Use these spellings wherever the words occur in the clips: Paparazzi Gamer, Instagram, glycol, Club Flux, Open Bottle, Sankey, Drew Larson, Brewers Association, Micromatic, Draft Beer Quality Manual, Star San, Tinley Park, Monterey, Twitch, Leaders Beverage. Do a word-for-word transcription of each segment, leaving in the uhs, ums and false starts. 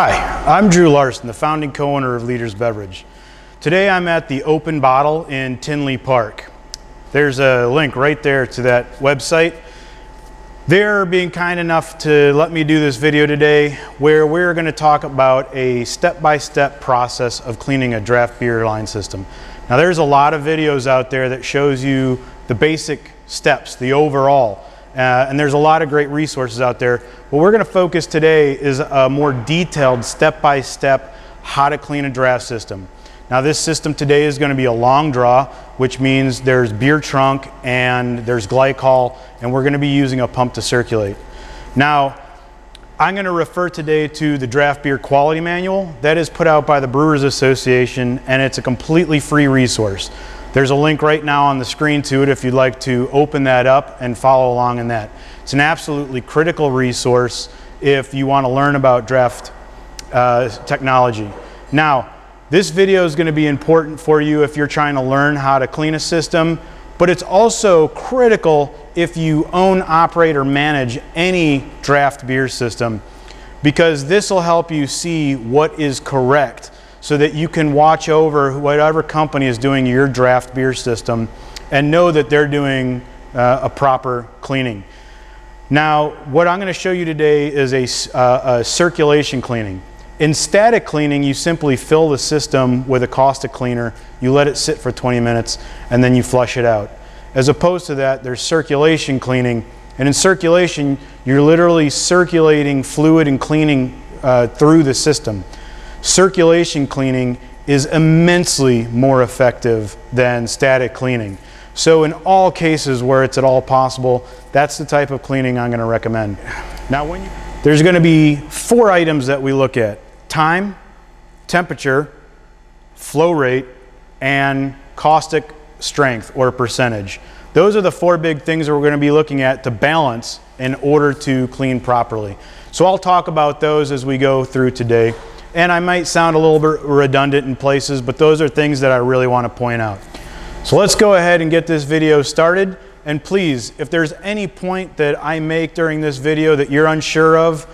Hi, I'm Drew Larson, the founding co-owner of Leaders Beverage. Today I'm at the Open Bottle in Tinley Park. There's a link right there to that website. They're being kind enough to let me do this video today where we're going to talk about a step-by-step process of cleaning a draft beer line system. Now there's a lot of videos out there that shows you the basic steps, the overall. Uh, and there's a lot of great resources out there. What we're going to focus today is a more detailed step-by-step how to clean a draft system. Now this system today is going to be a long draw, which means there's beer trunk and there's glycol, and we're going to be using a pump to circulate. Now I'm going to refer today to the Draft Beer Quality Manual that is put out by the Brewers Association, and it's a completely free resource. There's a link right now on the screen to it if you'd like to open that up and follow along in that. It's an absolutely critical resource if you want to learn about draft uh, technology. Now, this video is going to be important for you if you're trying to learn how to clean a system, but it's also critical if you own, operate, or manage any draft beer system, because this will help you see what is correct, so that you can watch over whatever company is doing your draft beer system and know that they're doing uh, a proper cleaning. Now, what I'm going to show you today is a, uh, a circulation cleaning. In static cleaning, you simply fill the system with a caustic cleaner, you let it sit for twenty minutes, and then you flush it out. As opposed to that, there's circulation cleaning. And in circulation, you're literally circulating fluid and cleaning uh, through the system. Circulation cleaning is immensely more effective than static cleaning. So in all cases where it's at all possible, that's the type of cleaning I'm going to recommend. Now, when you, there's going to be four items that we look at: time, temperature, flow rate, and caustic strength or percentage. Those are the four big things that we're going to be looking at to balance in order to clean properly. So I'll talk about those as we go through today. And I might sound a little bit redundant in places, but those are things that I really want to point out. So let's go ahead and get this video started. And please, if there's any point that I make during this video that you're unsure of,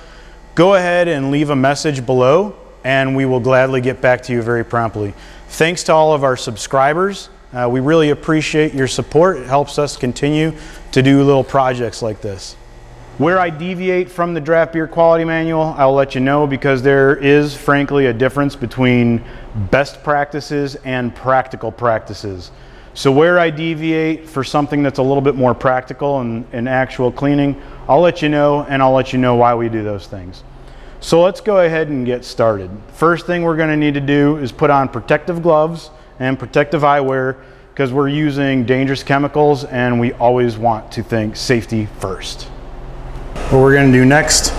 go ahead and leave a message below, and we will gladly get back to you very promptly. Thanks to all of our subscribers. Uh, we really appreciate your support. It helps us continue to do little projects like this. Where I deviate from the Draft Beer Quality Manual, I'll let you know, because there is, frankly, a difference between best practices and practical practices. So where I deviate for something that's a little bit more practical and, and actual cleaning, I'll let you know, and I'll let you know why we do those things. So let's go ahead and get started. First thing we're going to need to do is put on protective gloves and protective eyewear, because we're using dangerous chemicals and we always want to think safety first. What we're going to do next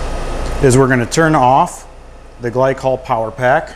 is we're going to turn off the glycol power pack.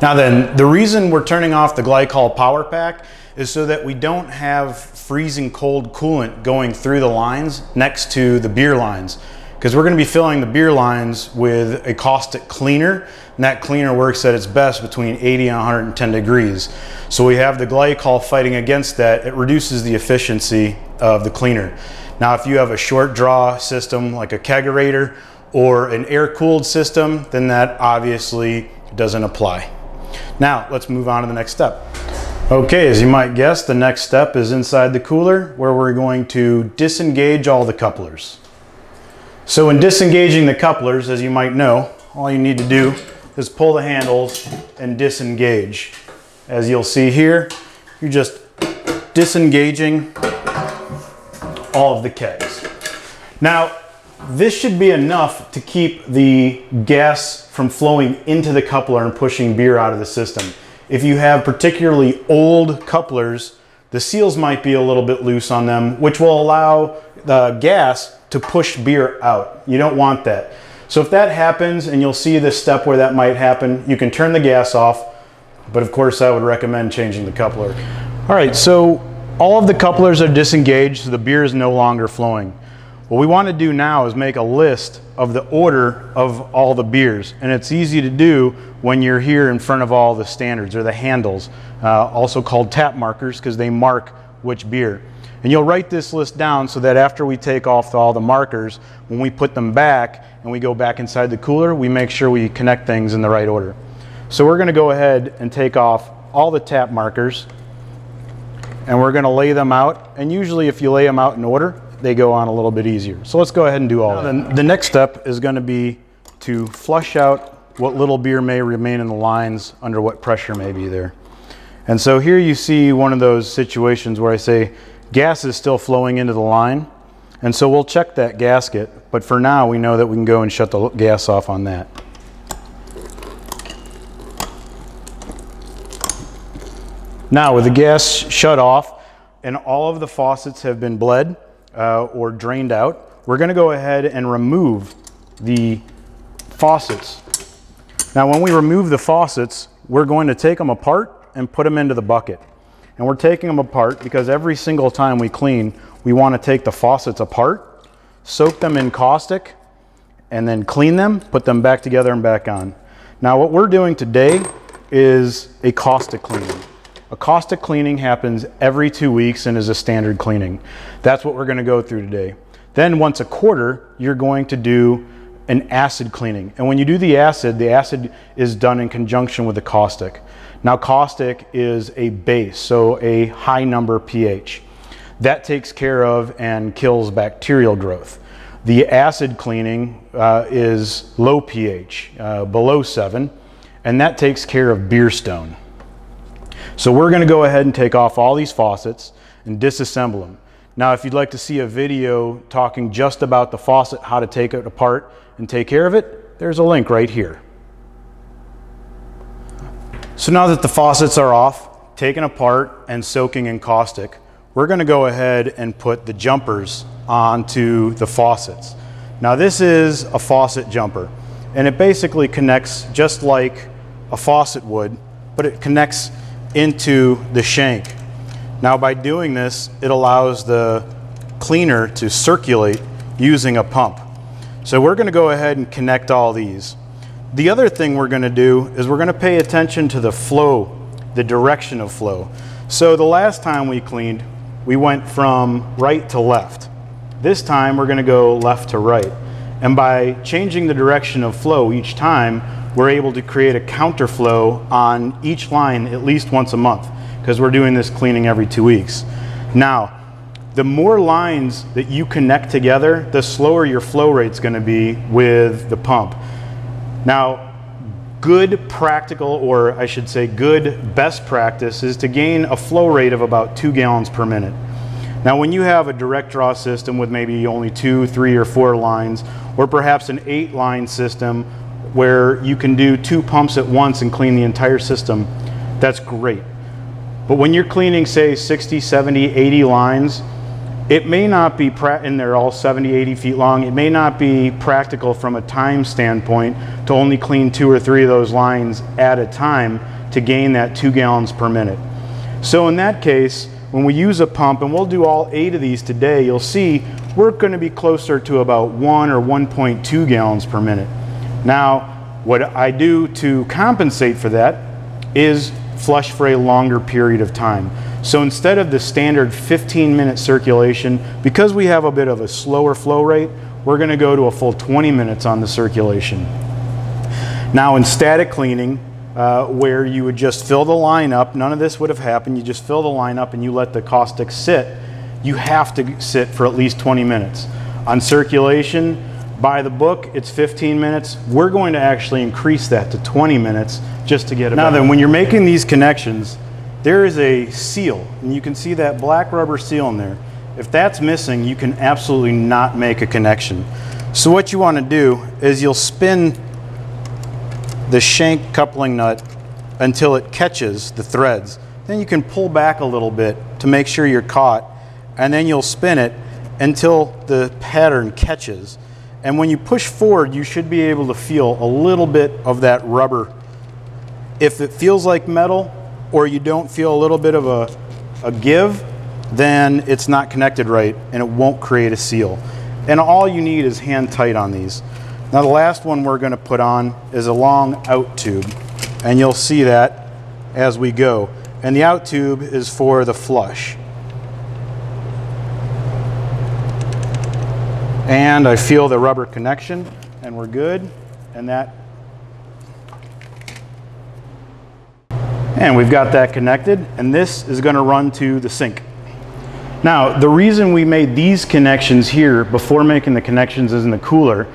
Now then, the reason we're turning off the glycol power pack is so that we don't have freezing cold coolant going through the lines next to the beer lines, because we're going to be filling the beer lines with a caustic cleaner, and that cleaner works at its best between eighty and one hundred ten degrees. So we have the glycol fighting against that. It reduces the efficiency of the cleaner. Now, if you have a short draw system like a kegerator or an air-cooled system, then that obviously doesn't apply. Now, let's move on to the next step. Okay, as you might guess, the next step is inside the cooler, where we're going to disengage all the couplers. So in disengaging the couplers, as you might know, all you need to do is pull the handles and disengage. As you'll see here, you're just disengaging all of the kegs. Now, this should be enough to keep the gas from flowing into the coupler and pushing beer out of the system. If you have particularly old couplers, the seals might be a little bit loose on them, which will allow the gas to push beer out. You don't want that. So if that happens, and you'll see this step where that might happen, you can turn the gas off, but of course I would recommend changing the coupler. All right, so all of the couplers are disengaged, so the beer is no longer flowing. What we want to do now is make a list of the order of all the beers, and it's easy to do when you're here in front of all the standards or the handles, uh, also called tap markers, because they mark which beer. And you'll write this list down so that after we take off all the markers, when we put them back and we go back inside the cooler, we make sure we connect things in the right order. So we're going to go ahead and take off all the tap markers, and we're going to lay them out. And usually if you lay them out in order, they go on a little bit easier. So let's go ahead and do all that. The next step is going to be to flush out what little beer may remain in the lines under what pressure may be there. And so here you see one of those situations where I say gas is still flowing into the line, and so we'll check that gasket, but for now we know that we can go and shut the gas off on that. Now with the gas shut off and all of the faucets have been bled uh, or drained out, we're going to go ahead and remove the faucets. Now when we remove the faucets, we're going to take them apart and put them into the bucket. And we're taking them apart because every single time we clean, we want to take the faucets apart, soak them in caustic, and then clean them, put them back together and back on. Now what we're doing today is a caustic cleaning. A caustic cleaning happens every two weeks and is a standard cleaning. That's what we're going to go through today. Then once a quarter, you're going to do an acid cleaning. And when you do the acid, the acid is done in conjunction with the caustic. Now caustic is a base, so a high number pH. That takes care of and kills bacterial growth. The acid cleaning uh, is low pH, uh, below seven, and that takes care of beer stone. So we're gonna go ahead and take off all these faucets and disassemble them. Now if you'd like to see a video talking just about the faucet, how to take it apart and take care of it, there's a link right here. So now that the faucets are off, taken apart and soaking in caustic, we're going to go ahead and put the jumpers onto the faucets. Now this is a faucet jumper, and it basically connects just like a faucet would, but it connects into the shank. Now by doing this, it allows the cleaner to circulate using a pump. So we're going to go ahead and connect all these. The other thing we're going to do is we're going to pay attention to the flow, the direction of flow. So the last time we cleaned, we went from right to left. This time we're going to go left to right. And by changing the direction of flow each time, we're able to create a counterflow on each line at least once a month, because we're doing this cleaning every two weeks. Now, the more lines that you connect together, the slower your flow rate's going to be with the pump. Now, good practical, or I should say good best practice, is to gain a flow rate of about two gallons per minute. Now, when you have a direct draw system with maybe only two, three, or four lines, or perhaps an eight line system where you can do two pumps at once and clean the entire system, that's great. But when you're cleaning, say, sixty, seventy, eighty lines, it may not be, and they're all seventy, eighty feet long, it may not be practical from a time standpoint to only clean two or three of those lines at a time to gain that two gallons per minute. So in that case, when we use a pump, and we'll do all eight of these today, you'll see we're going to be closer to about one or one point two gallons per minute. Now, what I do to compensate for that is flush for a longer period of time. So instead of the standard fifteen minute circulation, because we have a bit of a slower flow rate, we're going to go to a full twenty minutes on the circulation. Now in static cleaning, uh, where you would just fill the line up, none of this would have happened, you just fill the line up and you let the caustic sit, you have to sit for at least twenty minutes. On circulation, by the book, it's fifteen minutes. We're going to actually increase that to twenty minutes just to get it. Now then, when you're making these connections, there is a seal, and you can see that black rubber seal in there. If that's missing, you can absolutely not make a connection. So what you want to do is you'll spin the shank coupling nut until it catches the threads. Then you can pull back a little bit to make sure you're caught, and then you'll spin it until the pattern catches. And when you push forward, you should be able to feel a little bit of that rubber. If it feels like metal, or you don't feel a little bit of a, a give, then it's not connected right and it won't create a seal. And all you need is hand tight on these. Now the last one we're going to put on is a long out tube, and you'll see that as we go. And the out tube is for the flush. And I feel the rubber connection, and we're good. And that, and we've got that connected, and this is going to run to the sink. Now, the reason we made these connections here before making the connections in the cooler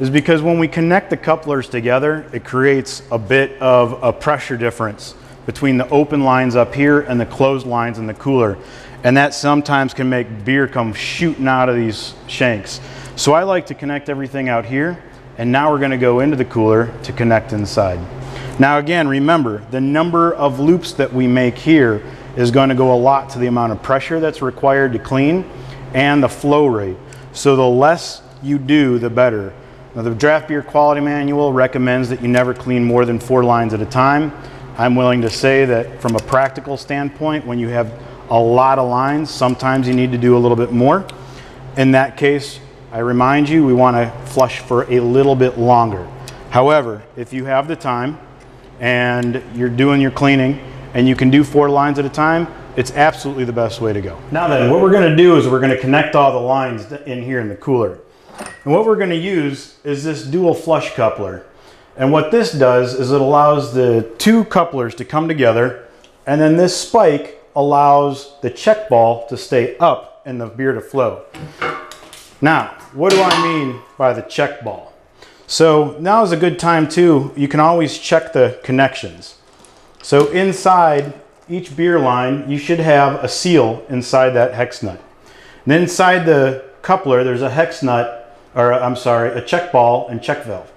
is because when we connect the couplers together, it creates a bit of a pressure difference between the open lines up here and the closed lines in the cooler. And that sometimes can make beer come shooting out of these shanks. So I like to connect everything out here, and now we're gonna go into the cooler to connect inside. Now again, remember, the number of loops that we make here is gonna go a lot to the amount of pressure that's required to clean and the flow rate. So the less you do, the better. Now, the Draft Beer Quality Manual recommends that you never clean more than four lines at a time. I'm willing to say that from a practical standpoint, when you have a lot of lines, sometimes you need to do a little bit more. In that case, I remind you, we want to flush for a little bit longer. However, if you have the time and you're doing your cleaning and you can do four lines at a time, it's absolutely the best way to go. Now then, what we're going to do is we're going to connect all the lines in here in the cooler. And what we're going to use is this dual flush coupler. And what this does is it allows the two couplers to come together, and then this spike allows the check ball to stay up and the beer to flow. Now, what do I mean by the check ball? So now is a good time too, you can always check the connections. So inside each beer line, you should have a seal inside that hex nut. And inside the coupler, there's a hex nut, or I'm sorry, a check ball and check valve.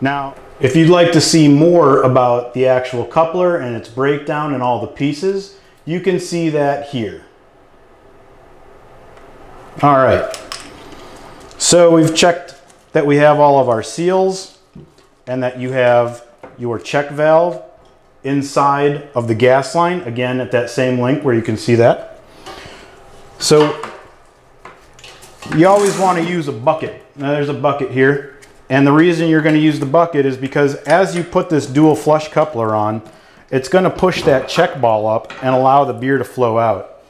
Now, if you'd like to see more about the actual coupler and its breakdown and all the pieces, you can see that here. All right. So we've checked that we have all of our seals and that you have your check valve inside of the gas line, again at that same link where you can see that. So you always want to use a bucket. Now there's a bucket here. And the reason you're going to use the bucket is because as you put this dual flush coupler on, it's going to push that check ball up and allow the beer to flow out.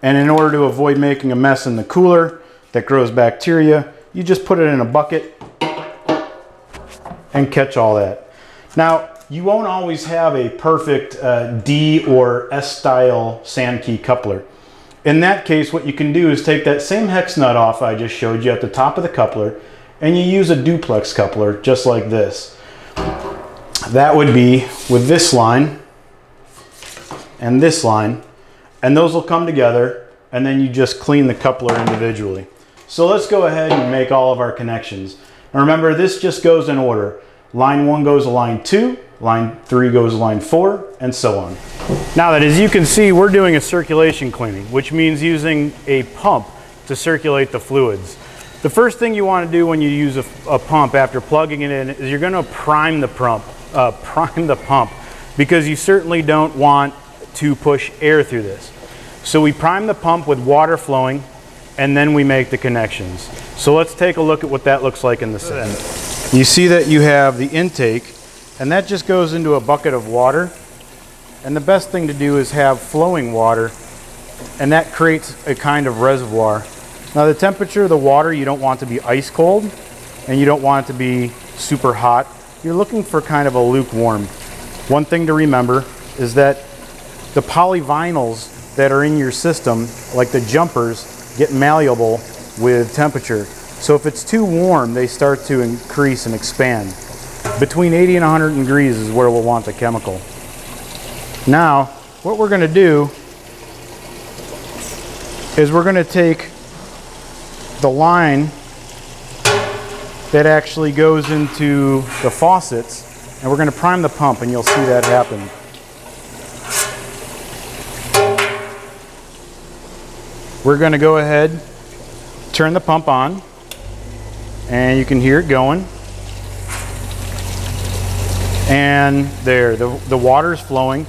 And in order to avoid making a mess in the cooler that grows bacteria, you just put it in a bucket and catch all that. Now, you won't always have a perfect uh, D or S style Sankey coupler. In that case, what you can do is take that same hex nut off I just showed you at the top of the coupler, and you use a duplex coupler just like this. That would be with this line and this line, and those will come together, and then you just clean the coupler individually. So let's go ahead and make all of our connections. Now remember, this just goes in order. Line one goes to line two, line three goes to line four, and so on. Now that, as you can see, we're doing a circulation cleaning, which means using a pump to circulate the fluids. The first thing you want to do when you use a, a pump after plugging it in is you're going to prime the pump, uh, prime the pump, because you certainly don't want to push air through this. So we prime the pump with water flowing, and then we make the connections. So let's take a look at what that looks like in the set. You see that you have the intake, and that just goes into a bucket of water. And the best thing to do is have flowing water, and that creates a kind of reservoir. Now the temperature of the water, you don't want to be ice cold, and you don't want it to be super hot. You're looking for kind of a lukewarm. One thing to remember is that the polyvinyls that are in your system, like the jumpers, get malleable with temperature. So if it's too warm, they start to increase and expand. Between eighty and one hundred degrees is where we'll want the chemical. Now, what we're gonna do is we're gonna take the line that actually goes into the faucets, and we're going to prime the pump, and you'll see that happen. We're going to go ahead, turn the pump on, and you can hear it going. And there, the, the water is flowing,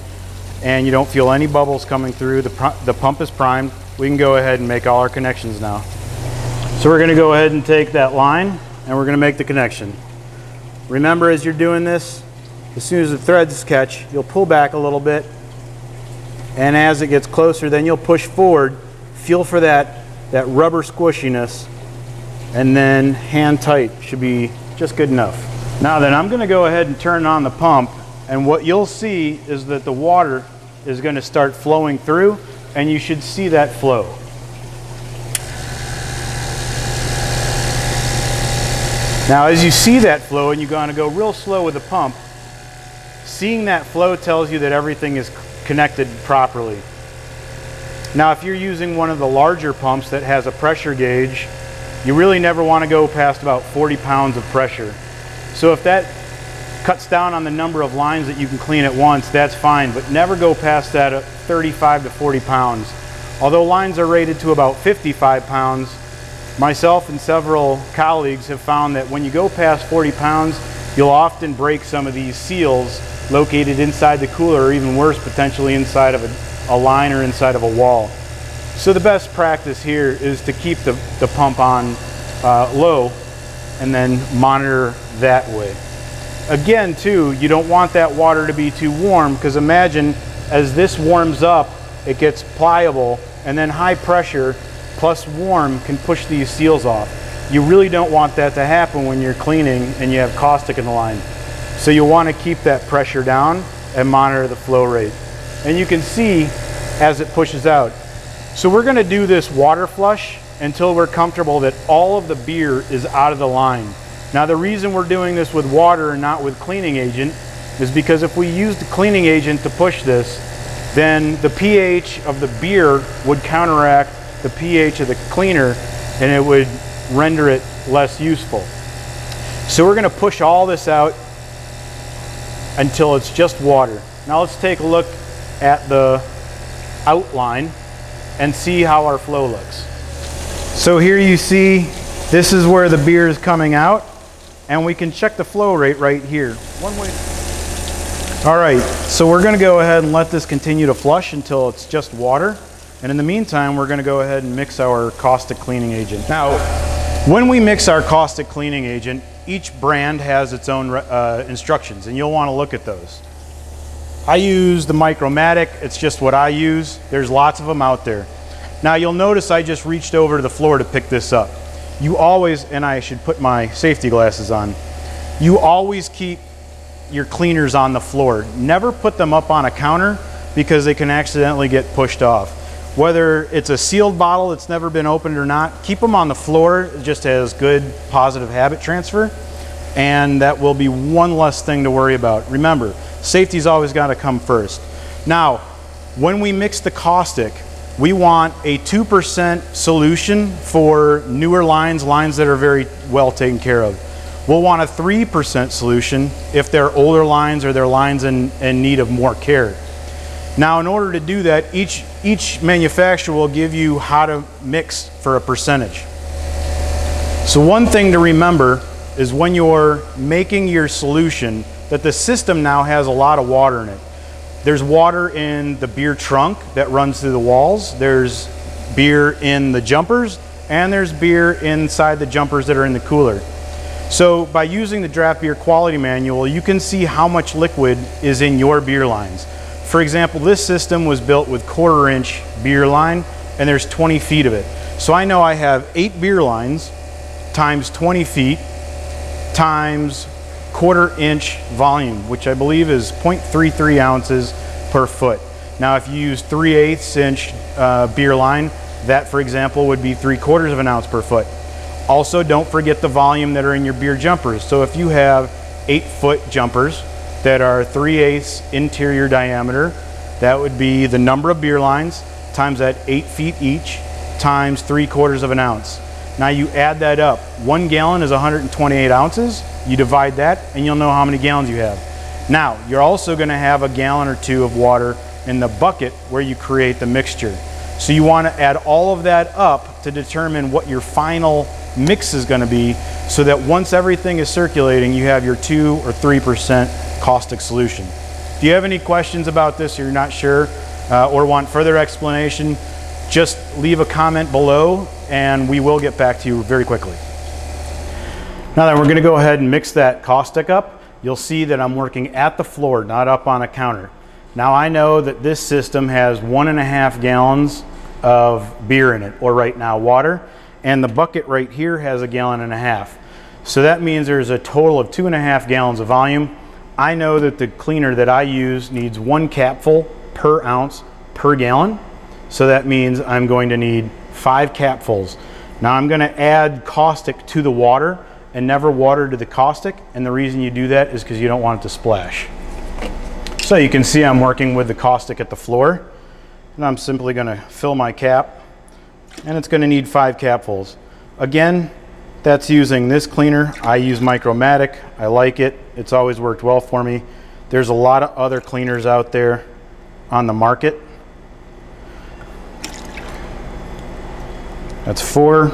and you don't feel any bubbles coming through. The, the pump is primed. We can go ahead and make all our connections now. So we're going to go ahead and take that line, and we're going to make the connection. Remember, as you're doing this, as soon as the threads catch, you'll pull back a little bit, and as it gets closer, then you'll push forward. Feel for that, that rubber squishiness, and then hand tight should be just good enough. Now then, I'm gonna go ahead and turn on the pump, and what you'll see is that the water is gonna start flowing through, and you should see that flow. Now as you see that flow, and you're going to go real slow with the pump, seeing that flow tells you that everything is connected properly. Now if you're using one of the larger pumps that has a pressure gauge, you really never want to go past about forty pounds of pressure. So if that cuts down on the number of lines that you can clean at once, that's fine, but never go past that at thirty-five to forty pounds. Although lines are rated to about fifty-five pounds, myself and several colleagues have found that when you go past forty pounds, you'll often break some of these seals located inside the cooler, or even worse, potentially inside of a, a line or inside of a wall. So the best practice here is to keep the, the pump on uh, low and then monitor that way. Again, too, you don't want that water to be too warm, because imagine as this warms up, it gets pliable, and then high pressure plus warm can push these seals off. You really don't want that to happen when you're cleaning and you have caustic in the line. So you want to keep that pressure down and monitor the flow rate. And you can see as it pushes out. So we're going to do this water flush until we're comfortable that all of the beer is out of the line. Now the reason we're doing this with water and not with cleaning agent is because if we use the cleaning agent to push this, then the pH of the beer would counteract the pH of the cleaner, and it would render it less useful. So we're going to push all this out until it's just water. Now let's take a look at the outline and see how our flow looks. So here you see this is where the beer is coming out, and we can check the flow rate right here. One way. All right, so we're going to go ahead and let this continue to flush until it's just water. And in the meantime, we're gonna go ahead and mix our caustic cleaning agent. Now, when we mix our caustic cleaning agent, each brand has its own uh, instructions, and you'll wanna look at those. I use the Micromatic, it's just what I use. There's lots of them out there. Now, you'll notice I just reached over to the floor to pick this up. You always, and I should put my safety glasses on, you always keep your cleaners on the floor. Never put them up on a counter, because they can accidentally get pushed off. Whether it's a sealed bottle that's never been opened or not, keep them on the floor just as good positive habit transfer, and that will be one less thing to worry about. Remember, safety's always got to come first. Now, when we mix the caustic, we want a two percent solution for newer lines, lines that are very well taken care of. We'll want a three percent solution if they're older lines or they're lines in, in need of more care. Now, in order to do that, each, each manufacturer will give you how to mix for a percentage. So one thing to remember is when you're making your solution that the system now has a lot of water in it. There's water in the beer trunk that runs through the walls, there's beer in the jumpers, and there's beer inside the jumpers that are in the cooler. So by using the Draft Beer Quality Manual, you can see how much liquid is in your beer lines. For example, this system was built with quarter inch beer line, and there's twenty feet of it. So I know I have eight beer lines times twenty feet times quarter inch volume, which I believe is zero point three three ounces per foot. Now, if you use three eighths inch uh, beer line, that, for example, would be three quarters of an ounce per foot. Also, don't forget the volume that are in your beer jumpers. So if you have eight foot jumpers that are three eighths interior diameter, that would be the number of beer lines times that eight feet each times three quarters of an ounce. Now you add that up. One gallon is one hundred twenty-eight ounces. You divide that and you'll know how many gallons you have. Now, you're also gonna have a gallon or two of water in the bucket where you create the mixture. So you wanna add all of that up to determine what your final mix is gonna be, so that once everything is circulating, you have your two or three percent caustic solution. If you have any questions about this, or you're not sure, uh, or want further explanation, just leave a comment below and we will get back to you very quickly. Now then, we're gonna go ahead and mix that caustic up. You'll see that I'm working at the floor, not up on a counter. Now I know that this system has one and a half gallons of beer in it, or right now water, and the bucket right here has a gallon and a half. So that means there's a total of two and a half gallons of volume. I know that the cleaner that I use needs one capful per ounce per gallon. So that means I'm going to need five capfuls. Now I'm gonna add caustic to the water and never water to the caustic. And the reason you do that is because you don't want it to splash. So you can see I'm working with the caustic at the floor. And I'm simply gonna fill my cap, and it's gonna need five capfuls. Again, that's using this cleaner. I use Micromatic, I like it. It's always worked well for me. There's a lot of other cleaners out there on the market. That's four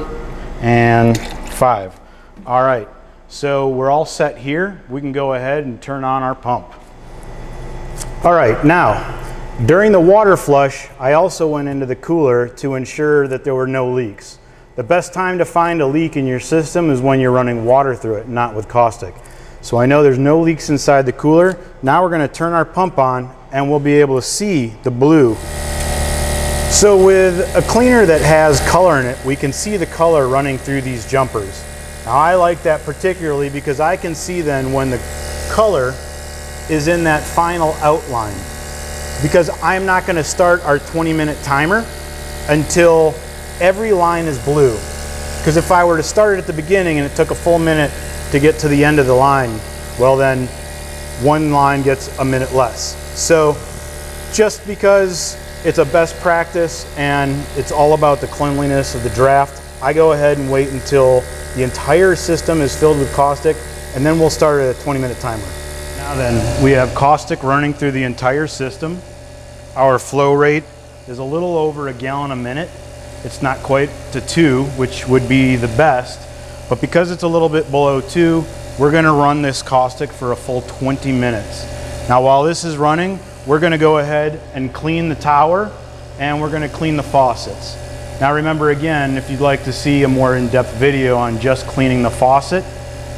and five. All right, so we're all set here. We can go ahead and turn on our pump. All right, now, during the water flush, I also went into the cooler to ensure that there were no leaks. The best time to find a leak in your system is when you're running water through it, not with caustic. So I know there's no leaks inside the cooler. Now we're gonna turn our pump on and we'll be able to see the blue. So with a cleaner that has color in it, we can see the color running through these jumpers. Now I like that particularly because I can see then when the color is in that final outline, because I'm not gonna start our twenty minute timer until every line is blue. Because if I were to start it at the beginning and it took a full minute to get to the end of the line, well then one line gets a minute less. So just because it's a best practice and it's all about the cleanliness of the draft, I go ahead and wait until the entire system is filled with caustic, and then we'll start a twenty minute timer. Now then, we have caustic running through the entire system. Our flow rate is a little over a gallon a minute. It's not quite to two, which would be the best, but because it's a little bit below two, we're gonna run this caustic for a full twenty minutes. Now while this is running, we're gonna go ahead and clean the tower, and we're gonna clean the faucets. Now remember again, if you'd like to see a more in-depth video on just cleaning the faucet,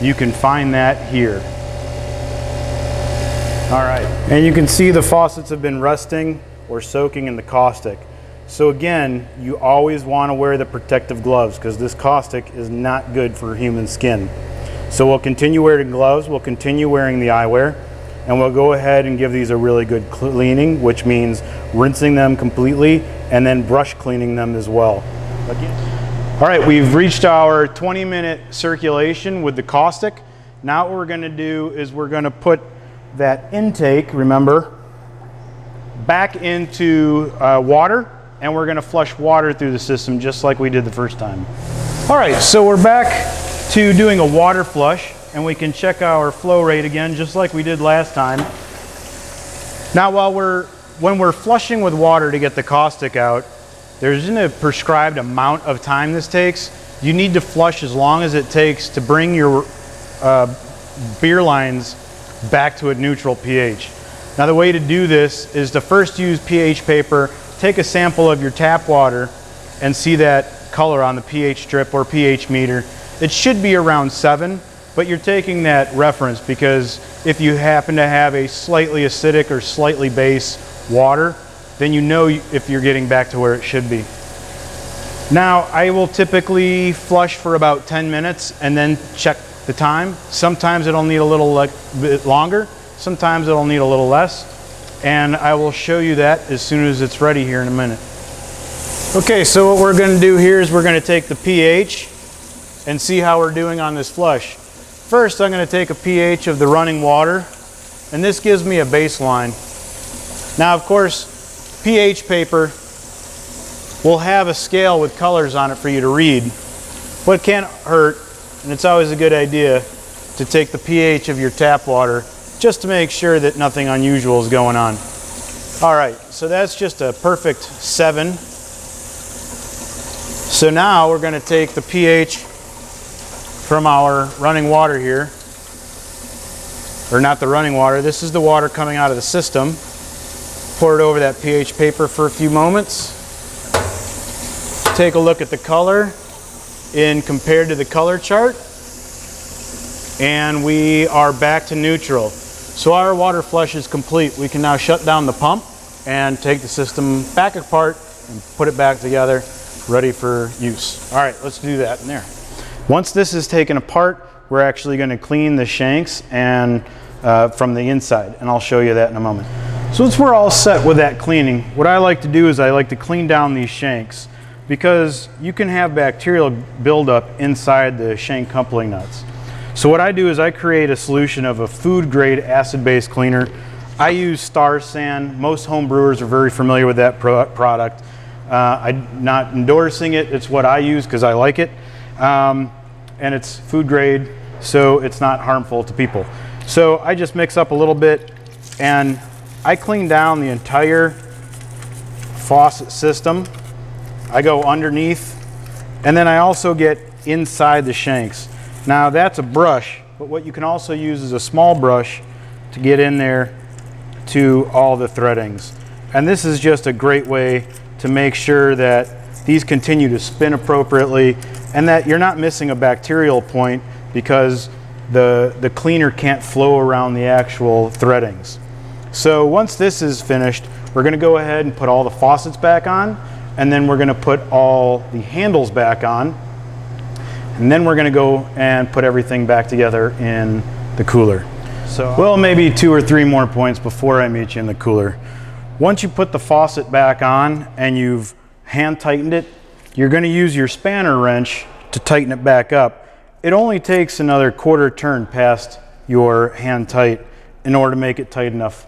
you can find that here. All right, and you can see the faucets have been resting or soaking in the caustic. So again, you always want to wear the protective gloves because this caustic is not good for human skin. So we'll continue wearing gloves, we'll continue wearing the eyewear, and we'll go ahead and give these a really good cleaning, which means rinsing them completely and then brush cleaning them as well. Again. All right, we've reached our twenty minute circulation with the caustic. Now what we're going to do is we're going to put that intake, remember, back into uh, water, and we're gonna flush water through the system just like we did the first time. All right, so we're back to doing a water flush, and we can check our flow rate again just like we did last time. Now while we're, when we're flushing with water to get the caustic out, there isn't a prescribed amount of time this takes. You need to flush as long as it takes to bring your uh, beer lines back to a neutral pH. Now the way to do this is to first use pH paper, take a sample of your tap water and see that color on the pH strip or pH meter. It should be around seven, but you're taking that reference because if you happen to have a slightly acidic or slightly base water, then you know if you're getting back to where it should be. Now, I will typically flush for about ten minutes and then check the time. Sometimes it'll need a little bit longer, sometimes it'll need a little less. And I will show you that as soon as it's ready here in a minute. Okay, so what we're gonna do here is we're gonna take the pH and see how we're doing on this flush. First, I'm gonna take a pH of the running water, and this gives me a baseline. Now, of course, pH paper will have a scale with colors on it for you to read, but it can't hurt, and it's always a good idea to take the pH of your tap water just to make sure that nothing unusual is going on. All right, so that's just a perfect seven. So now we're gonna take the pH from our running water here, or not the running water, this is the water coming out of the system. Pour it over that pH paper for a few moments. Take a look at the color in compared to the color chart, and we are back to neutral. So our water flush is complete. We can now shut down the pump and take the system back apart and put it back together ready for use. All right, let's do that in there. Once this is taken apart, we're actually going to clean the shanks and uh, from the inside, and I'll show you that in a moment. So once we're all set with that cleaning, what I like to do is I like to clean down these shanks, because you can have bacterial buildup inside the shank coupling nuts. So what I do is I create a solution of a food grade acid-base cleaner. I use Star San. Most home brewers are very familiar with that pro product. Uh, I'm not endorsing it, it's what I use because I like it. Um, and it's food grade, so it's not harmful to people. So I just mix up a little bit and I clean down the entire faucet system. I go underneath and then I also get inside the shanks. Now that's a brush, but what you can also use is a small brush to get in there to all the threadings. And this is just a great way to make sure that these continue to spin appropriately and that you're not missing a bacterial point because the, the cleaner can't flow around the actual threadings. So once this is finished, we're gonna go ahead and put all the faucets back on, and then we're gonna put all the handles back on, and then we're gonna go and put everything back together in the cooler. So, well, maybe two or three more points before I meet you in the cooler. Once you put the faucet back on and you've hand tightened it, you're gonna use your spanner wrench to tighten it back up. It only takes another quarter turn past your hand tight in order to make it tight enough.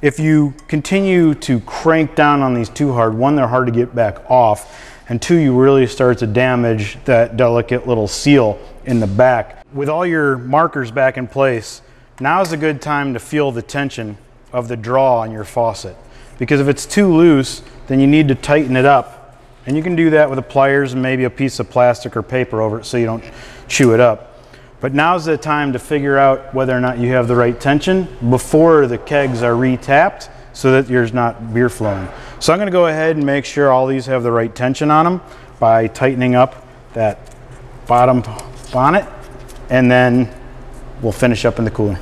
If you continue to crank down on these too hard, one, they're hard to get back off, and two, you really start to damage that delicate little seal in the back. With all your markers back in place, now is a good time to feel the tension of the draw on your faucet, because if it's too loose, then you need to tighten it up, and you can do that with the pliers and maybe a piece of plastic or paper over it so you don't chew it up. But now's the time to figure out whether or not you have the right tension before the kegs are re-tapped so that there's not beer flowing. So I'm going to go ahead and make sure all these have the right tension on them by tightening up that bottom bonnet, and then we'll finish up in the cooler.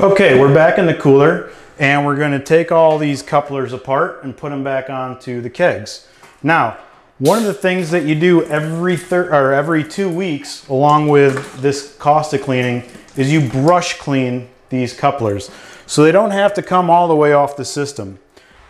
Okay, we're back in the cooler and we're going to take all these couplers apart and put them back onto the kegs. Now, one of the things that you do every thir or every two weeks along with this Costa cleaning is you brush clean these couplers so they don't have to come all the way off the system.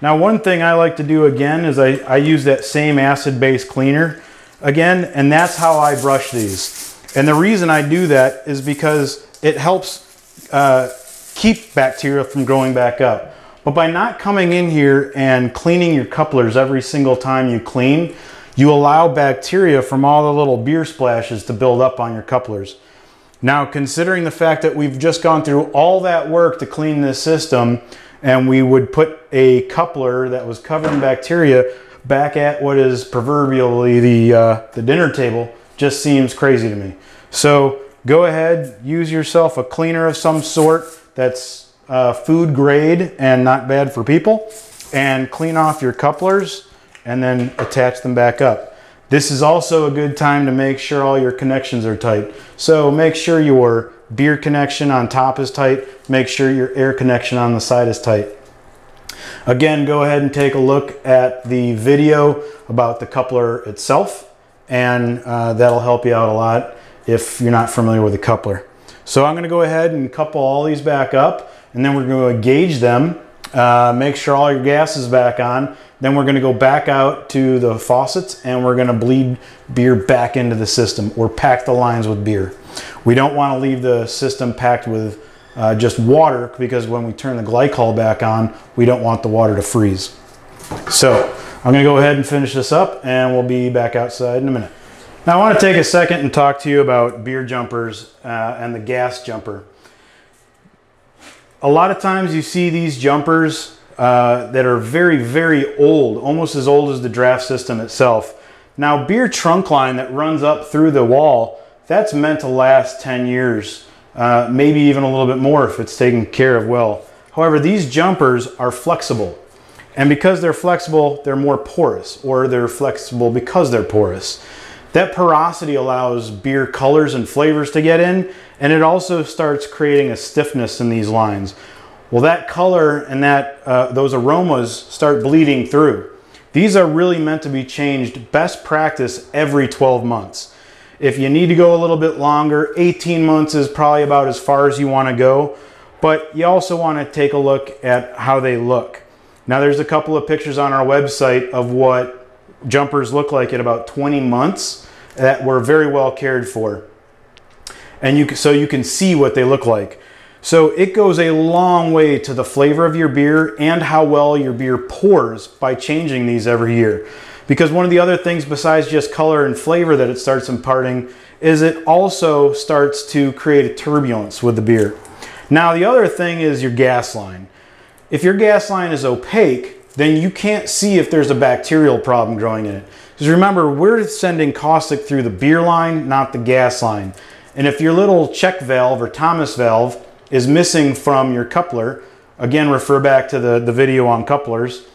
Now one thing I like to do again is I, I use that same acid-base cleaner again, and that's how I brush these. And the reason I do that is because it helps uh, keep bacteria from growing back up. But by not coming in here and cleaning your couplers every single time you clean, you allow bacteria from all the little beer splashes to build up on your couplers. Now, considering the fact that we've just gone through all that work to clean this system, and we would put a coupler that was covered in bacteria back at what is proverbially the, uh, the dinner table, just seems crazy to me. So go ahead, use yourself a cleaner of some sort that's uh, food grade and not bad for people, and clean off your couplers and then attach them back up. This is also a good time to make sure all your connections are tight. So make sure your beer connection on top is tight, make sure your air connection on the side is tight. Again, go ahead and take a look at the video about the coupler itself, and uh, that'll help you out a lot if you're not familiar with the coupler. So I'm gonna go ahead and couple all these back up, and then we're gonna gauge them, uh, make sure all your gas is back on. Then we're gonna go back out to the faucets and we're gonna bleed beer back into the system or pack the lines with beer. We don't wanna leave the system packed with uh, just water, because when we turn the glycol back on, we don't want the water to freeze. So I'm gonna go ahead and finish this up and we'll be back outside in a minute. Now I wanna take a second and talk to you about beer jumpers uh, and the gas jumper. A lot of times you see these jumpers Uh, that are very, very old, almost as old as the draft system itself. Now, beer trunk line that runs up through the wall, that's meant to last ten years, uh, maybe even a little bit more if it's taken care of well. However, these jumpers are flexible. And because they're flexible, they're more porous, or they're flexible because they're porous. That porosity allows beer colors and flavors to get in, and it also starts creating a stiffness in these lines. Well, that color and that, uh, those aromas start bleeding through. These are really meant to be changed best practice every twelve months. If you need to go a little bit longer, eighteen months is probably about as far as you want to go, but you also want to take a look at how they look. Now there's a couple of pictures on our website of what jumpers look like at about twenty months that were very well cared for. And you, so you can see what they look like. So it goes a long way to the flavor of your beer and how well your beer pours by changing these every year. Because one of the other things besides just color and flavor that it starts imparting is it also starts to create a turbulence with the beer. Now the other thing is your gas line. If your gas line is opaque, then you can't see if there's a bacterial problem growing in it. Because remember, we're sending caustic through the beer line, not the gas line. And if your little check valve or Thomas valve is missing from your coupler, again, refer back to the, the video on couplers,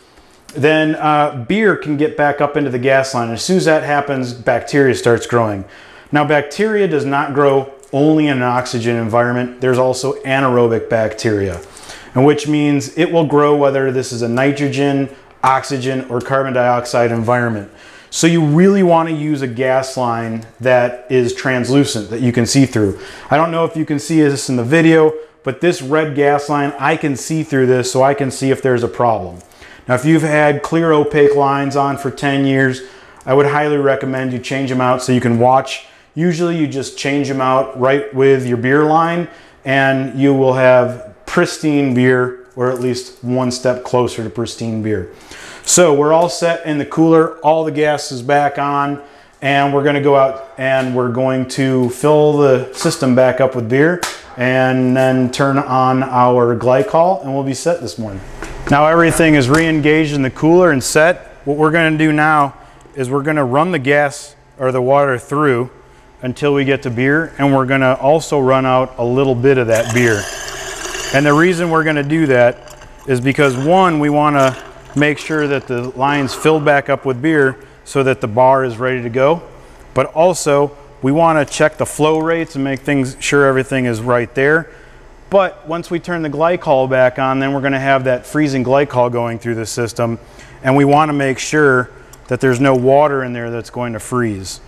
then uh, beer can get back up into the gas line. As soon as that happens, bacteria starts growing. Now, bacteria does not grow only in an oxygen environment. There's also anaerobic bacteria, and which means it will grow whether this is a nitrogen, oxygen, or carbon dioxide environment. So you really want to use a gas line that is translucent, that you can see through. I don't know if you can see this in the video, but this red gas line, I can see through this, so I can see if there's a problem. Now, if you've had clear opaque lines on for ten years, I would highly recommend you change them out so you can watch. Usually you just change them out right with your beer line and you will have pristine beer, or at least one step closer to pristine beer. So we're all set in the cooler, all the gas is back on, and we're gonna go out and we're going to fill the system back up with beer and then turn on our glycol and we'll be set this morning. Now everything is re-engaged in the cooler and set. What we're gonna do now is we're gonna run the gas or the water through until we get to beer, and we're gonna also run out a little bit of that beer. And the reason we're gonna do that is because, one, we wanna make sure that the line's filled back up with beer so that the bar is ready to go. But also, we want to check the flow rates and make things sure everything is right there. But once we turn the glycol back on, then we're going to have that freezing glycol going through the system. And we want to make sure that there's no water in there that's going to freeze.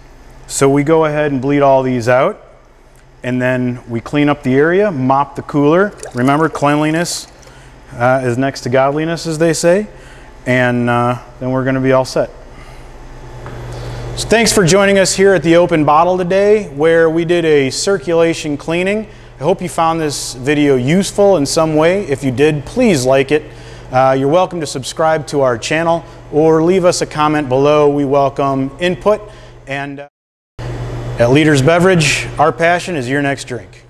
So we go ahead and bleed all these out. And then we clean up the area, mop the cooler. Remember, cleanliness uh, is next to godliness, as they say. And uh, then we're going to be all set. So thanks for joining us here at the Open Bottle today, where we did a circulation cleaning. I hope you found this video useful in some way. If you did, please like it. Uh, you're welcome to subscribe to our channel or leave us a comment below. We welcome input. And uh, at Leaders Beverage, our passion is your next drink.